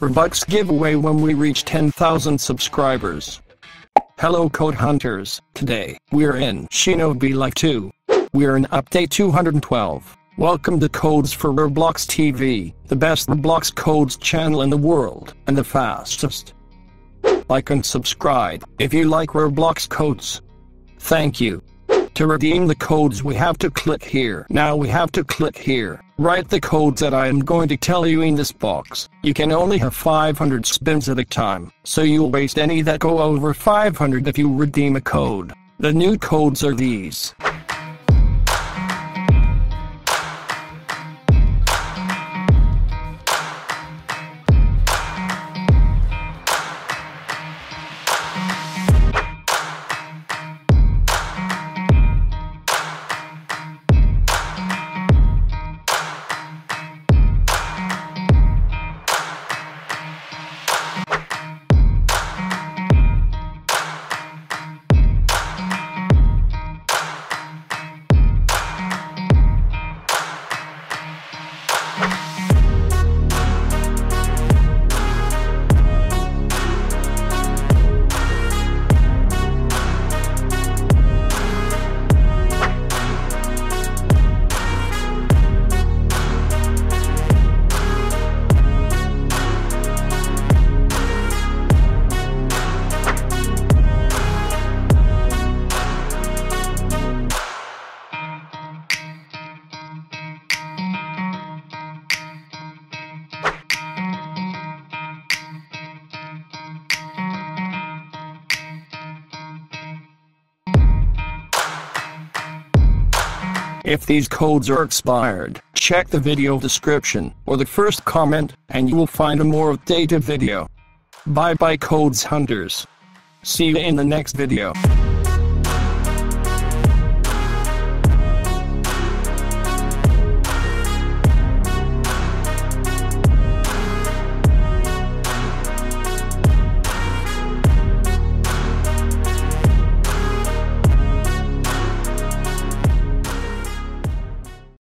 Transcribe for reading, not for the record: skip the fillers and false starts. Robux giveaway when we reach 10,000 subscribers. Hello Code Hunters, today, we're in Shinobi Life 2. We're in update 212. Welcome to Codes for Roblox TV, the best Roblox codes channel in the world, and the fastest. Like and subscribe, if you like Roblox codes. Thank you. To redeem the codes we have to click here. Now we have to click here. Write the codes that I am going to tell you in this box. You can only have 500 spins at a time, so you'll waste any that go over 500 if you redeem a code. The new codes are these. If these codes are expired, check the video description or the first comment and you will find a more updated video. Bye bye Codes Hunters. See you in the next video.